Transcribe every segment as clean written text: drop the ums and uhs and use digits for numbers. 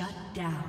Shut down.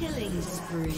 Killing spree.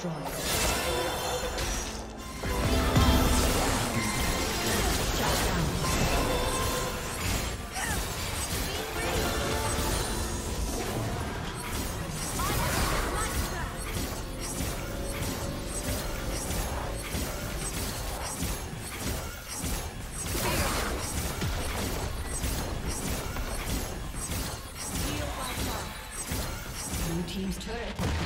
destroyed. Team's turret has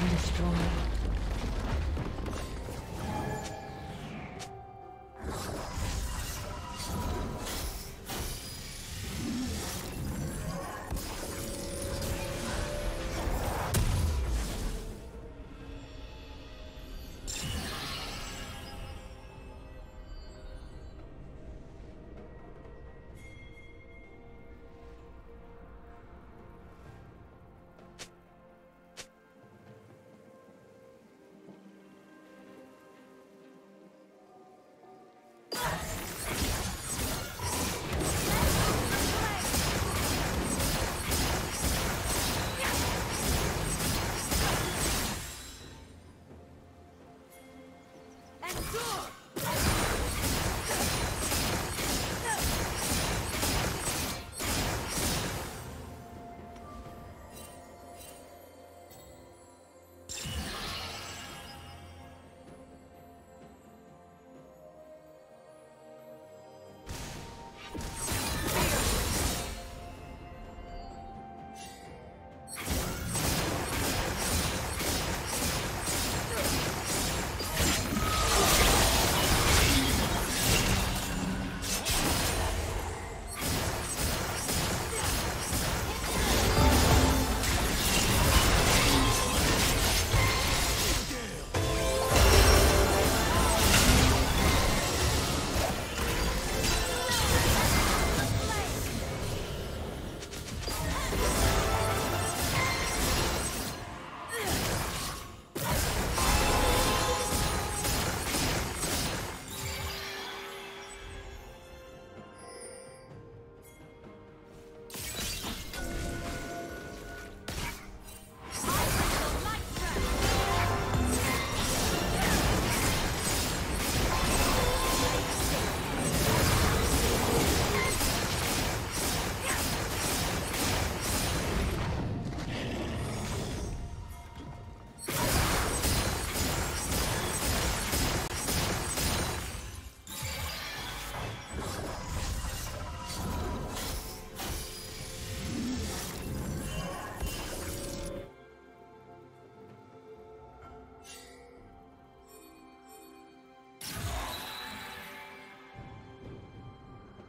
been destroyed.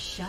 Shut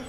Red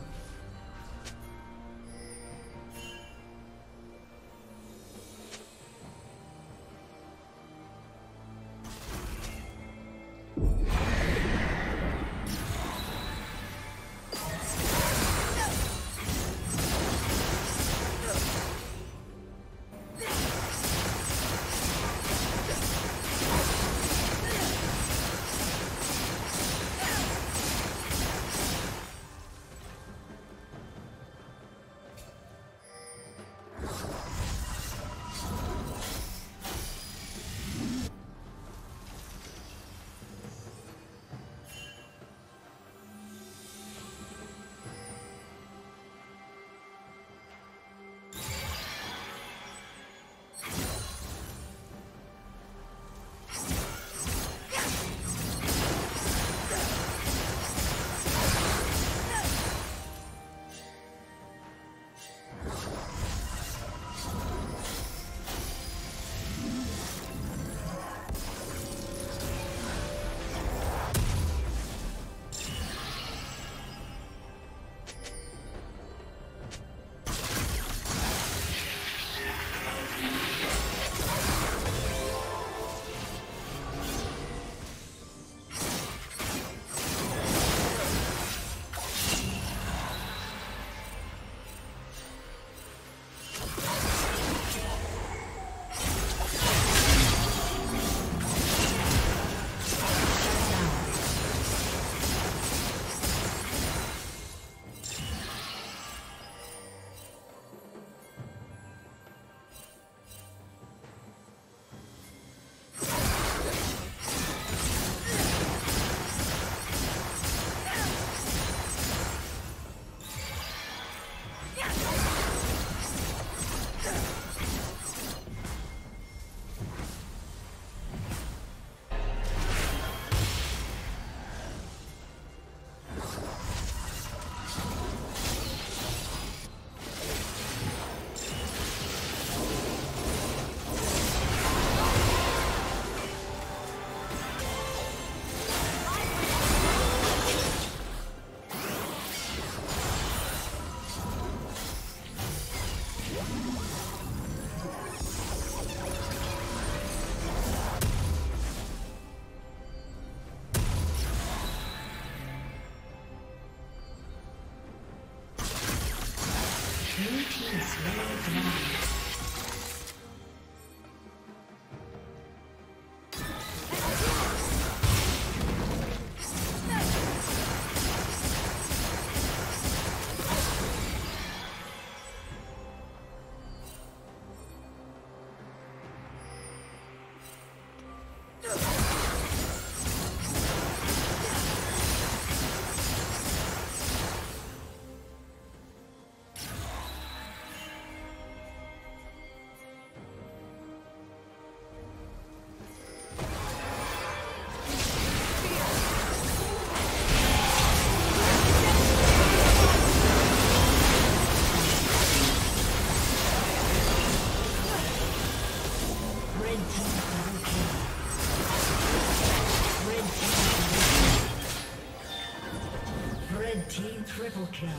Triple kill.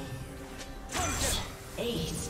Ace.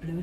Blue